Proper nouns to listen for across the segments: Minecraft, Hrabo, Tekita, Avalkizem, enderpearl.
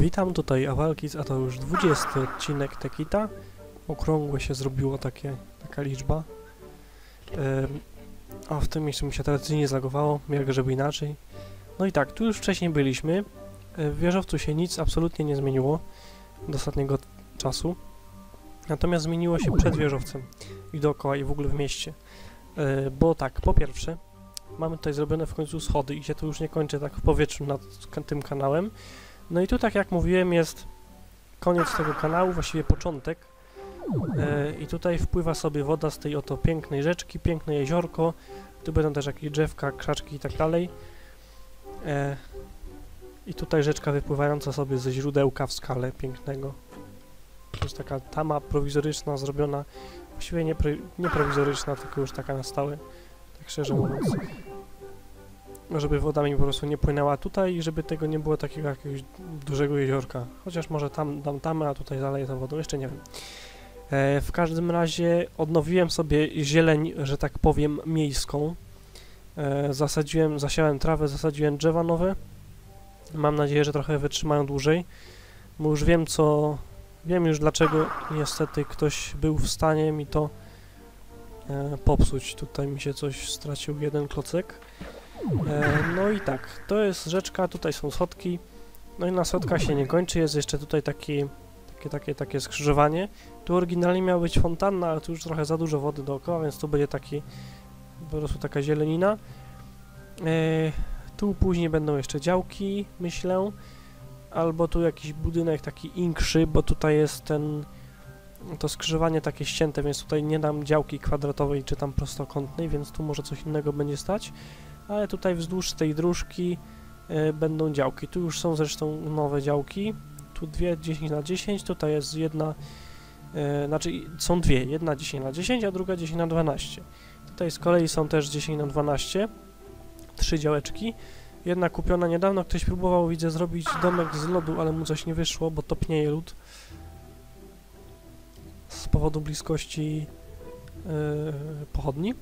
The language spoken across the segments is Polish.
Witam, tutaj Avalkizem, a to już 20 odcinek Tekita. Okrągłe się zrobiło taka liczba. A w tym miejscu mi się tradycyjnie zlagowało, jak żeby inaczej. No i tak, tu już wcześniej byliśmy. W wieżowcu się nic absolutnie nie zmieniło do ostatniego czasu. Natomiast zmieniło się przed wieżowcem i dookoła, i w ogóle w mieście. Bo tak, po pierwsze, mamy tutaj zrobione w końcu schody i się to już nie kończy tak w powietrzu nad tym kanałem. No i tu, tak jak mówiłem, jest koniec tego kanału, właściwie początek. I tutaj wpływa sobie woda z tej oto pięknej rzeczki, piękne jeziorko. Tu będą też jakieś drzewka, krzaczki i tak dalej. I tutaj rzeczka wypływająca sobie ze źródełka w skale pięknego. To jest taka tama prowizoryczna, zrobiona, właściwie nie prowizoryczna, tylko już taka na stałe, tak szczerze mówiąc. Żeby woda mi po prostu nie płynęła tutaj i żeby tego nie było takiego jakiegoś dużego jeziorka. Chociaż może tam dam tamę, a tutaj zaleję tą wodą, jeszcze nie wiem. W każdym razie odnowiłem sobie zieleń, że tak powiem, miejską. Zasiałem trawę, zasadziłem drzewa nowe. Mam nadzieję, że trochę wytrzymają dłużej. Bo już wiem już dlaczego niestety ktoś był w stanie mi to popsuć. Tutaj mi się coś stracił, jeden klocek. No i tak, to jest rzeczka, tutaj są schodki. No i na schodkach się nie kończy, jest jeszcze tutaj takie skrzyżowanie. Tu oryginalnie miała być fontanna, ale tu już trochę za dużo wody dookoła, więc tu będzie po prostu taka zielenina. Tu później będą jeszcze działki, myślę. Albo tu jakiś budynek taki inkszy, bo tutaj jest to skrzyżowanie takie ścięte, więc tutaj nie dam działki kwadratowej czy tam prostokątnej, więc tu może coś innego będzie stać. Ale tutaj wzdłuż tej dróżki będą działki. Tu już są zresztą nowe działki. Tu dwie 10x10, tutaj jest jedna, znaczy są dwie, jedna 10x10, a druga 10x12. Tutaj z kolei są też 10x12, trzy działeczki. Jedna kupiona niedawno, ktoś próbował, widzę, zrobić domek z lodu, ale mu coś nie wyszło, bo topnieje lód z powodu bliskości pochodni.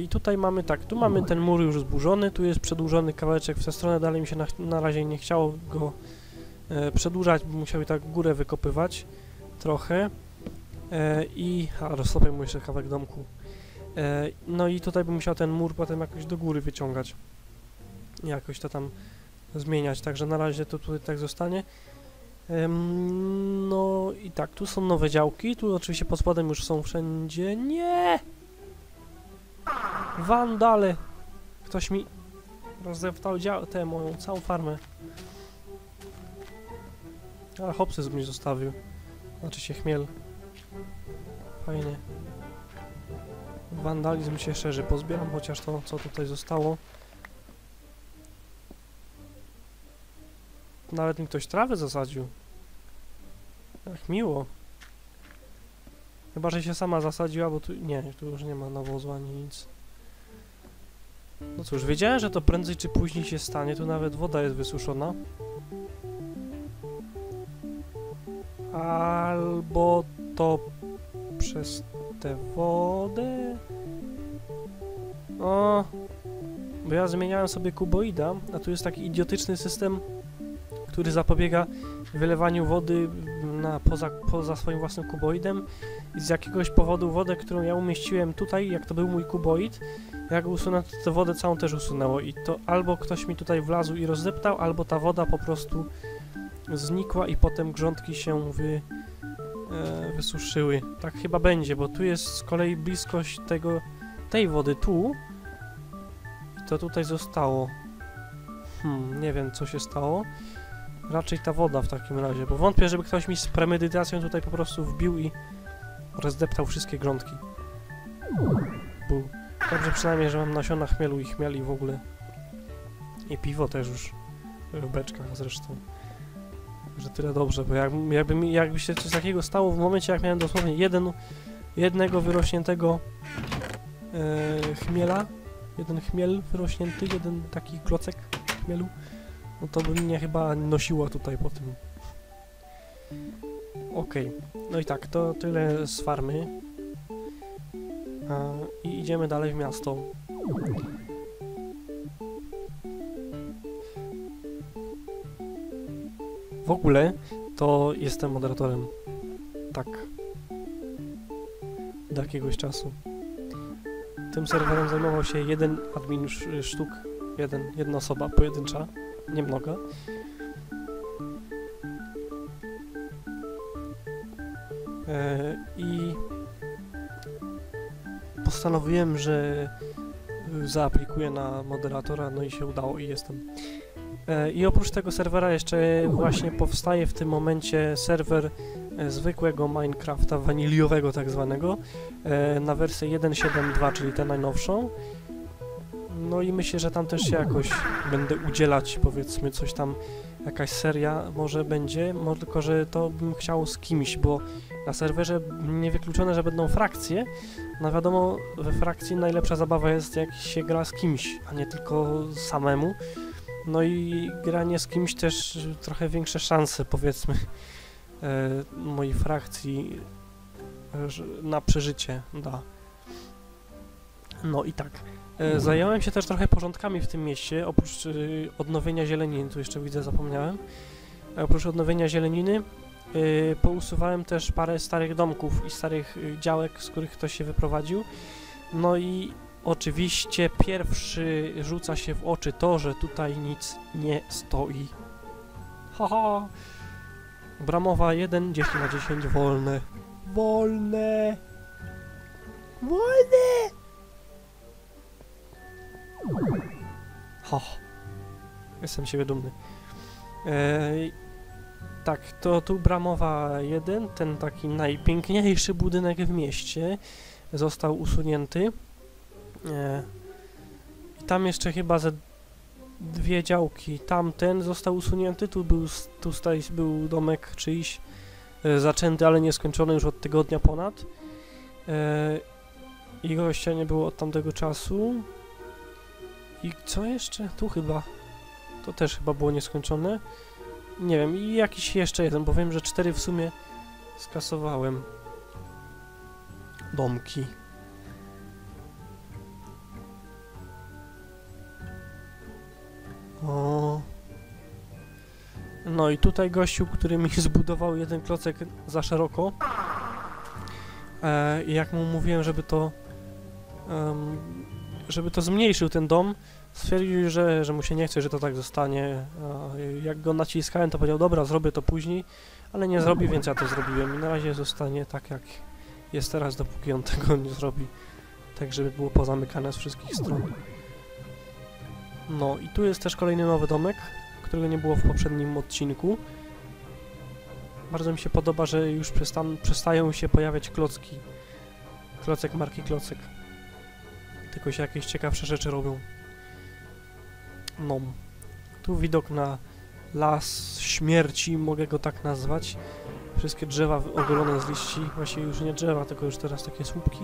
I tutaj mamy tak, tu mamy ten mur już zburzony, tu jest przedłużony kawałeczek w tę stronę, dalej mi się na razie nie chciało go przedłużać, bo musiał i tak górę wykopywać trochę. Roztopię mu jeszcze kawałek domku. No i tutaj bym musiał ten mur potem jakoś do góry wyciągać. Jakoś to tam zmieniać, także na razie to tutaj tak zostanie. No i tak, tu są nowe działki, tu oczywiście pod spodem już są wszędzie... Nie! Wandale! Ktoś mi rozdeptał tę moją całą farmę. Ale hopsy mnie zostawił. Znaczy się chmiel. Fajnie. Wandalizm się szerzy. Pozbieram chociaż to, co tutaj zostało. Nawet mi ktoś trawę zasadził. Jak miło. Chyba że się sama zasadziła, bo tu... Nie, tu już nie ma nawozu ani nic. No cóż, wiedziałem, że to prędzej czy później się stanie. Tu nawet woda jest wysuszona. Albo to przez tę wodę... O! Bo ja zmieniałem sobie kuboida, a tu jest taki idiotyczny system, który zapobiega wylewaniu wody poza swoim własnym kuboidem. I z jakiegoś powodu wodę, którą ja umieściłem tutaj, jak to był mój kuboid, jak usunę, to tę wodę całą też usunęło. I to albo ktoś mi tutaj wlazł i rozdeptał, albo ta woda po prostu znikła i potem grządki się wysuszyły. Tak chyba będzie, bo tu jest z kolei bliskość tej wody tu. I to tutaj zostało. Nie wiem, co się stało. Raczej ta woda w takim razie, bo wątpię, żeby ktoś mi z premedytacją tutaj po prostu wbił i rozdeptał wszystkie grządki. Był. Dobrze przynajmniej, że mam nasiona chmielu i chmieli w ogóle. I piwo też już w beczkach zresztą. Że tyle dobrze, bo jakby się coś takiego stało w momencie, jak miałem dosłownie jednego wyrośniętego chmiela, jeden chmiel wyrośnięty, jeden taki klocek chmielu, no to by mnie chyba nosiło tutaj po tym. Okej, no i tak, to tyle z farmy. I idziemy dalej w miasto. w ogóle to jestem moderatorem. Tak. Do jakiegoś czasu. Tym serwerem zajmował się jeden admin sztuk. Jedna osoba, pojedyncza. Niemnoga. I postanowiłem, że zaaplikuję na moderatora, no i się udało i jestem. I oprócz tego serwera jeszcze właśnie powstaje w tym momencie serwer zwykłego Minecrafta, waniliowego tak zwanego, na wersję 1.7.2, czyli tę najnowszą. No i myślę, że tam też się jakoś będę udzielać, powiedzmy, coś tam, jakaś seria może będzie, tylko że to bym chciał z kimś, bo na serwerze niewykluczone, że będą frakcje, no wiadomo, we frakcji najlepsza zabawa jest, jak się gra z kimś, a nie tylko samemu, no i granie z kimś też trochę większe szanse, powiedzmy, mojej frakcji na przeżycie da. No i tak. Zająłem się też trochę porządkami w tym mieście, oprócz odnowienia zieleniny, tu jeszcze widzę, zapomniałem. Oprócz odnowienia zieleniny pousuwałem też parę starych domków i starych działek, z których ktoś się wyprowadził. No i oczywiście pierwszy rzuca się w oczy to, że tutaj nic nie stoi. Haha! Bramowa 1, 10 na 10, wolne. Wolne! Wolne! Ho, jestem siebie dumny. Tak, to tu Bramowa 1, ten taki najpiękniejszy budynek w mieście, został usunięty. I tam jeszcze chyba ze dwie działki. Tamten został usunięty, tu był domek czyjś zaczęty, ale nieskończony już od tygodnia ponad. I gościa nie było od tamtego czasu. I co jeszcze? Tu chyba. To też chyba było nieskończone. Nie wiem, i jakiś jeszcze jeden, bo wiem, że 4 w sumie skasowałem. Domki. O. No i tutaj gościu, który mi zbudował jeden klocek za szeroko. Jak mu mówiłem, żeby to zmniejszył ten dom, stwierdził, że mu się nie chce, że to tak zostanie. Jak go naciskałem, to powiedział, dobra, zrobię to później, ale nie zrobi, więc ja to zrobiłem i na razie zostanie tak, jak jest teraz, dopóki on tego nie zrobi, tak żeby było pozamykane z wszystkich stron. No i tu jest też kolejny nowy domek, którego nie było w poprzednim odcinku. Bardzo mi się podoba, że już przestają się pojawiać klocki. Klocek marki Klocek. Tylko się jakieś ciekawsze rzeczy robią. No. Tu widok na las śmierci, mogę go tak nazwać. Wszystkie drzewa ogolone z liści. Właściwie już nie drzewa, tylko już teraz takie słupki.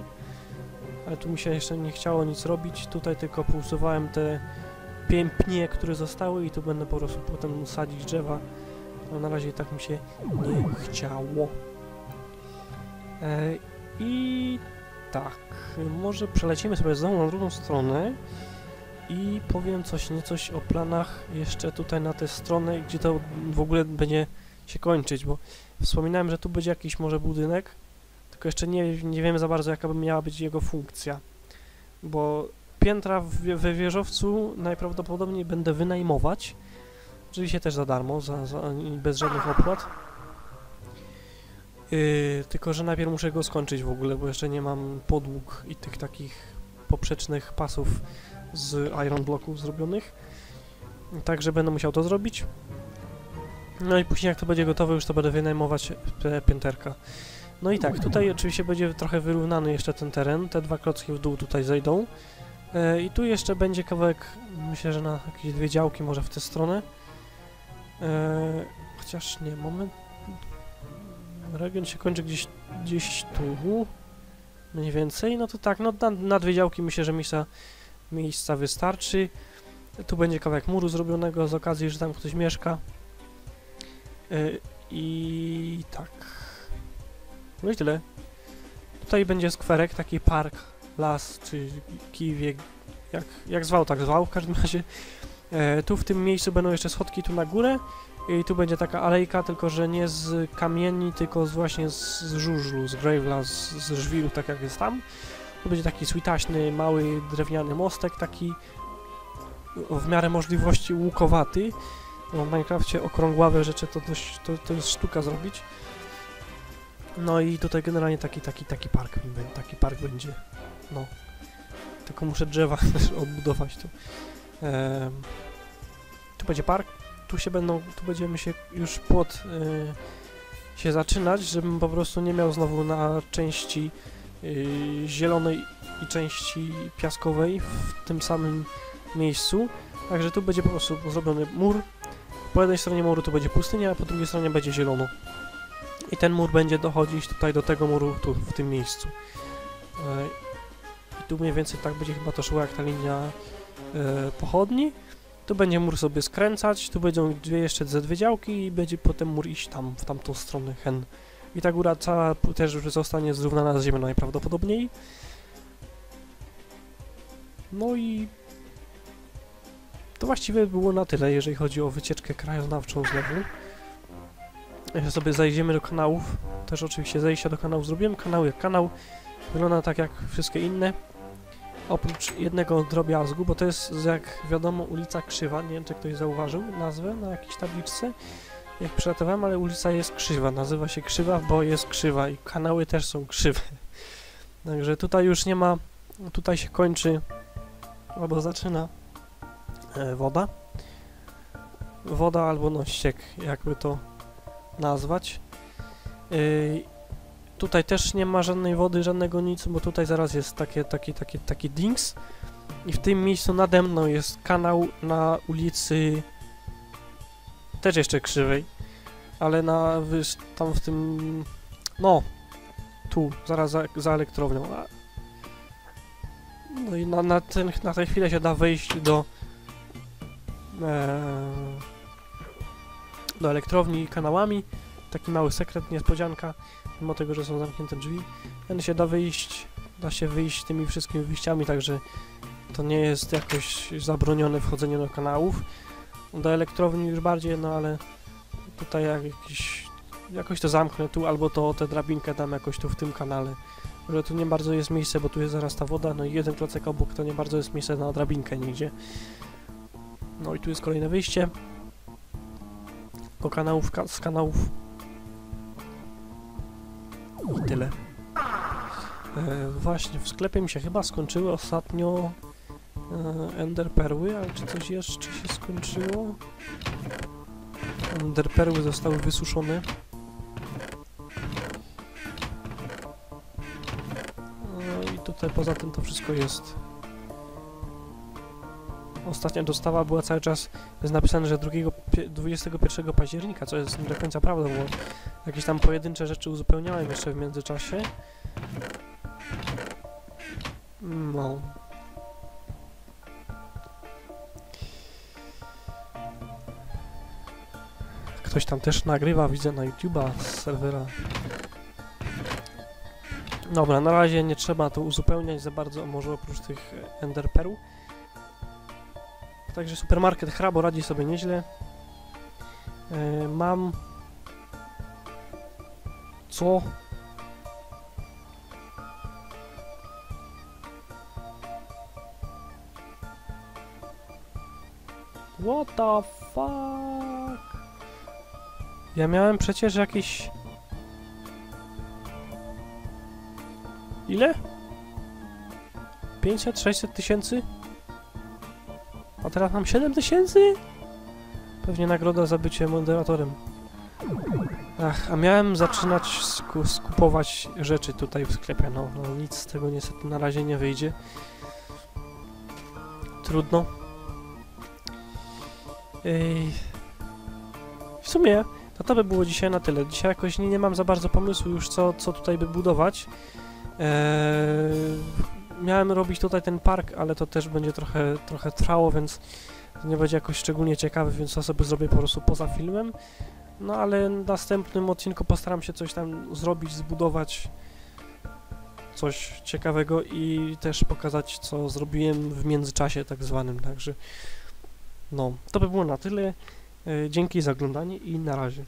Ale tu mi się jeszcze nie chciało nic robić. Tutaj tylko pousuwałem te pnie, które zostały i tu będę po prostu potem sadzić drzewa. Ale na razie tak mi się nie chciało. I... tak, może przelecimy sobie znowu na drugą stronę i powiem coś niecoś o planach jeszcze tutaj na tę stronę, gdzie to w ogóle będzie się kończyć, bo wspominałem, że tu będzie jakiś może budynek, tylko jeszcze nie wiemy za bardzo, jaka by miała być jego funkcja, bo piętra we wieżowcu najprawdopodobniej będę wynajmować, oczywiście też za darmo, bez żadnych opłat. Tylko że najpierw muszę go skończyć w ogóle, bo jeszcze nie mam podłóg i tych takich poprzecznych pasów z iron bloków zrobionych. Także będę musiał to zrobić. No i później jak to będzie gotowe, już to będę wynajmować pięterka. No i tak, tutaj oczywiście będzie trochę wyrównany jeszcze ten teren. Te dwa klocki w dół tutaj zejdą. I tu jeszcze będzie kawałek, myślę, że na jakieś dwie działki może w tę stronę. Chociaż nie, moment. Region się kończy gdzieś tu, mniej więcej, no to tak, no na dwie działki myślę, że miejsca wystarczy. Tu będzie kawałek muru zrobionego z okazji, że tam ktoś mieszka. I tak. No i tyle. Tutaj będzie skwerek, taki park, las, czy kijek, jak zwał, tak zwał w każdym razie. Tu w tym miejscu będą jeszcze schodki tu na górę i tu będzie taka alejka, tylko że nie z kamieni, tylko właśnie z żużlu, z grave'la, z żwiru, tak jak jest tam. Tu będzie taki switaśny, mały, drewniany mostek, taki w miarę możliwości łukowaty. No, w Minecrafcie okrągławe rzeczy to dość, to jest sztuka zrobić. No i tutaj generalnie taki park będzie, no. Tylko muszę drzewa też odbudować tu. Tu będzie park, tu będziemy już płot się zaczynać, żebym po prostu nie miał znowu na części zielonej i części piaskowej w tym samym miejscu. Także tu będzie po prostu zrobiony mur. Po jednej stronie muru to będzie pustynia, a po drugiej stronie będzie zielono. I ten mur będzie dochodzić tutaj do tego muru, tu, w tym miejscu. I tu mniej więcej tak będzie chyba to szło jak ta linia pochodni. Tu będzie mur sobie skręcać, tu będą jeszcze ze dwie działki i będzie potem mur iść tam, w tamtą stronę hen. I ta góra cała też już zostanie zrównana z ziemią najprawdopodobniej. No i... to właściwie było na tyle, jeżeli chodzi o wycieczkę krajoznawczą znowu. Jeszcze sobie zajdziemy do kanałów. Też oczywiście zejścia do kanału zrobiłem. Kanał jak kanał. Wygląda tak jak wszystkie inne. Oprócz jednego drobiazgu, bo to jest, jak wiadomo, ulica Krzywa. Nie wiem, czy ktoś zauważył nazwę na jakiejś tabliczce, jak przelatowałem, ale ulica jest krzywa. Nazywa się Krzywa, bo jest krzywa i kanały też są krzywe. Także tutaj już nie ma... tutaj się kończy... albo zaczyna... woda. Woda albo no ściek, jakby to nazwać. Tutaj też nie ma żadnej wody, żadnego nic, bo tutaj zaraz jest taki dings. I w tym miejscu nade mną jest kanał na ulicy też jeszcze krzywej, ale na tam w tym, no tu, zaraz za elektrownią. No i na tę chwilę się da wejść do elektrowni kanałami. Taki mały sekret, niespodzianka, mimo tego, że są zamknięte drzwi. Ten się da się wyjść tymi wszystkimi wyjściami, także to nie jest jakoś zabronione wchodzenie do kanałów. Do elektrowni już bardziej, no ale tutaj jakoś to zamknę tu, albo to tę drabinkę dam jakoś tu w tym kanale. Może tu nie bardzo jest miejsce, bo tu jest zaraz ta woda, no i jeden klocek obok to nie bardzo jest miejsce na drabinkę nigdzie. No i tu jest kolejne wyjście do kanałów, z kanałów i tyle. Właśnie w sklepie mi się chyba skończyły ostatnio enderperły, ale czy coś jeszcze się skończyło? Enderperły zostały wysuszone. No i tutaj poza tym to wszystko jest. Ostatnia dostawa była cały czas, jest napisane, że 21 października, co jest nie do końca prawdą, bo jakieś tam pojedyncze rzeczy uzupełniałem jeszcze w międzyczasie. No. Ktoś tam też nagrywa, widzę na YouTube'a z serwera. Dobra, na razie nie trzeba to uzupełniać za bardzo, może oprócz tych enderpearl. Także supermarket Hrabo radzi sobie nieźle. Mam... co? What the fuck? Ja miałem przecież jakieś... ile? 500, 600 tysięcy? A teraz mam 7000? Pewnie nagroda za bycie moderatorem. Ach, a miałem zaczynać skupować rzeczy tutaj w sklepie. No nic z tego niestety na razie nie wyjdzie. Trudno. W sumie to by było dzisiaj na tyle. Dzisiaj jakoś nie mam za bardzo pomysłu już co tutaj by budować. Miałem robić tutaj ten park, ale to też będzie trochę trwało, więc nie będzie jakoś szczególnie ciekawy, więc to sobie zrobię po prostu poza filmem. No ale w następnym odcinku postaram się coś tam zrobić, zbudować coś ciekawego i też pokazać, co zrobiłem w międzyczasie tak zwanym, także No, to by było na tyle. Dzięki za oglądanie i na razie.